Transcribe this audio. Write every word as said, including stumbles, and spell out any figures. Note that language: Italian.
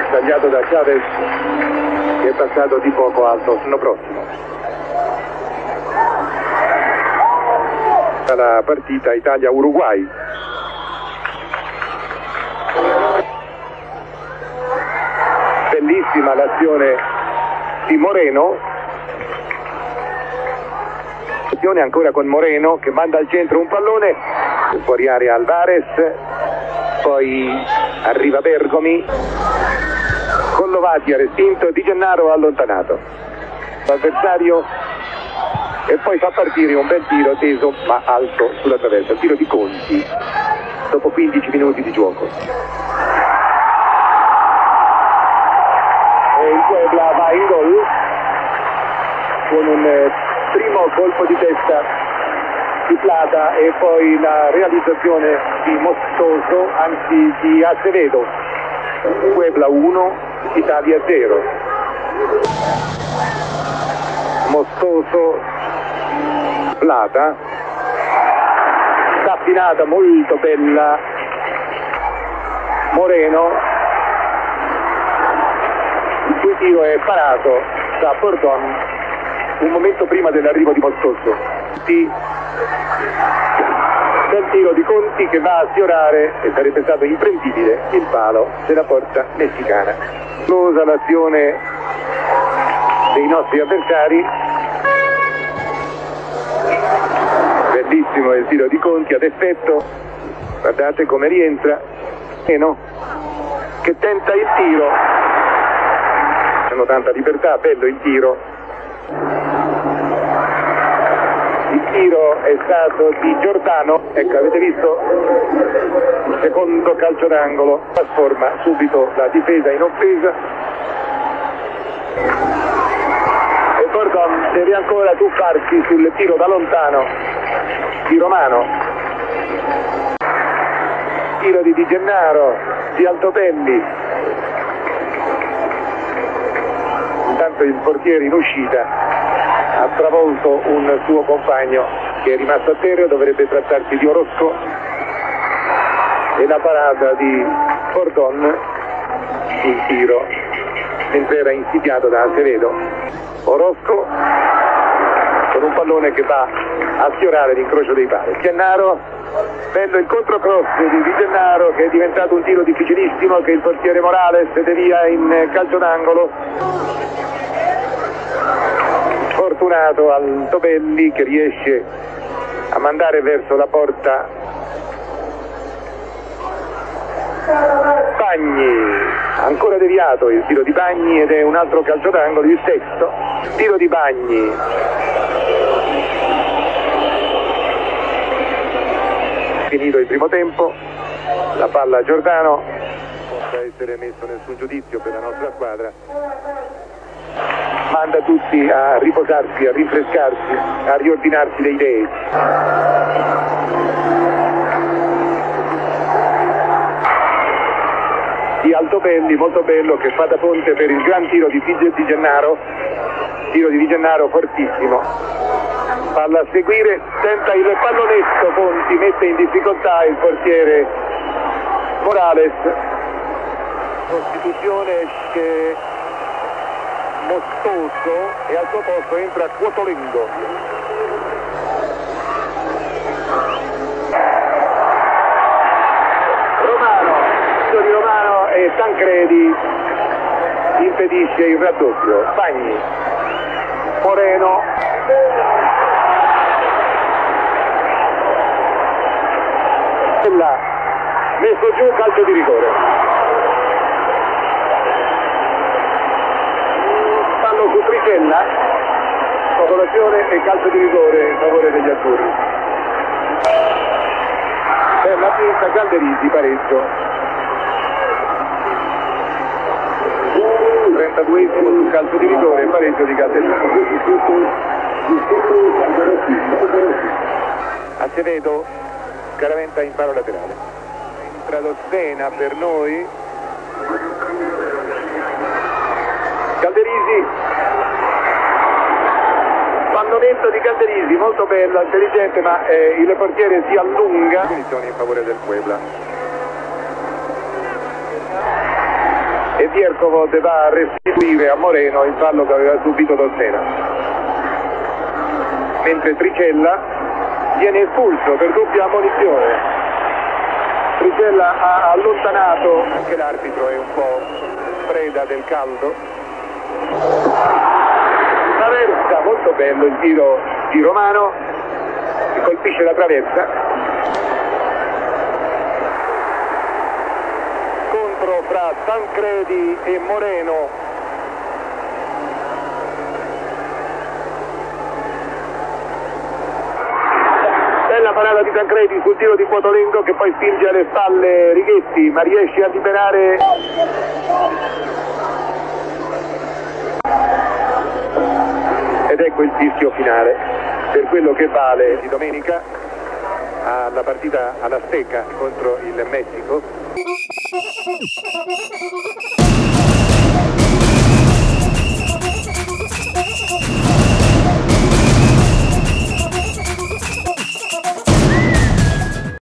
calcio sbagliato da Chaves, che è passato di poco alto. L'anno prossimo la partita Italia-Uruguay. Bellissima l'azione di Moreno, azione ancora con Moreno che manda al centro un pallone fuori area. Alvarez, poi arriva Bergomi, Collovati ha respinto, Di Gennaro ha allontanato l'avversario e poi fa partire un bel tiro teso ma alto sulla traversa, il tiro di Conti dopo quindici minuti di gioco. E il Puebla va in gol con un primo colpo di testa di Plata e poi la realizzazione di Mossoso, anzi di Acevedo. Puebla uno, Italia zero. Mossoso, Plata, scappinata molto bella. Moreno, il cui tiro è parato da Bordon un momento prima dell'arrivo di Mossoso. Di Del tiro di Conti che va a sfiorare, e sarebbe stato imprendibile, il palo della porta messicana. Esplosa l'azione dei nostri avversari. Bellissimo il tiro di Conti ad effetto. Guardate come rientra. E no, che tenta il tiro. Hanno tanta libertà, bello il tiro. Il tiro è stato di Giordano, ecco, avete visto il secondo calcio d'angolo, trasforma subito la difesa in offesa. E Bordon deve ancora tuffarsi sul tiro da lontano di Romano. Tiro di Di Gennaro, di Altobelli. Intanto il portiere in uscita ha travolto un suo compagno che è rimasto a terra, dovrebbe trattarsi di Orosco, e la parata di Bordon sul tiro mentre era insidiato da Acevedo. Orosco con un pallone che va a sfiorare l'incrocio dei pali. Gennaro, bello il controcross di Di Gennaro che è diventato un tiro difficilissimo che il portiere Morales devia in calcio d'angolo. Fortunato Altobelli che riesce a mandare verso la porta Bagni, ancora deviato il tiro di Bagni ed è un altro calcio d'angolo, il sesto tiro di Bagni. Finito il primo tempo, la palla a Giordano, non possa essere messo nessun giudizio per la nostra squadra. Manda tutti a riposarsi, a rinfrescarsi, a riordinarsi le idee. Di Altobelli, molto bello, che fa da ponte per il gran tiro di Figio e Di Gennaro. Tiro di Di Gennaro fortissimo. Palla a seguire, tenta il pallonetto, Ponti mette in difficoltà il portiere Morales. Costituzione che... Mossoso, e al suo posto entra Coutolenc. Romano, il di Romano e Tancredi impedisce il raddoppio. Bagni, Moreno, là, messo giù, calcio di rigore. Su Tricella, popolazione e calcio di rigore in favore degli azzurri. Per la pinza Calderisi, pareggio. trentaduesimo sul calcio di rigore, pareggio di Calderisi. Acevedo scaraventa in palo laterale. Entra lo Stena per noi. Calderisi, pallonetto di Calderisi, molto bello, intelligente, ma eh, il portiere si allunga. Punizione in favore del Puebla. E Vierkovo deve restituire a Moreno il fallo che aveva subito Dossena, mentre Tricella viene espulso per doppia ammonizione. Tricella ha allontanato, anche l'arbitro è un po' preda del caldo. Traversa, molto bello il tiro di Romano che colpisce la traversa. Fra Tancredi e Moreno, bella parata di Tancredi sul tiro di Coutolenc che poi spinge alle spalle Righetti, ma riesce a liberare ed ecco il fischio finale per quello che vale di domenica alla partita all'Azteca contro il Messico. Thank you.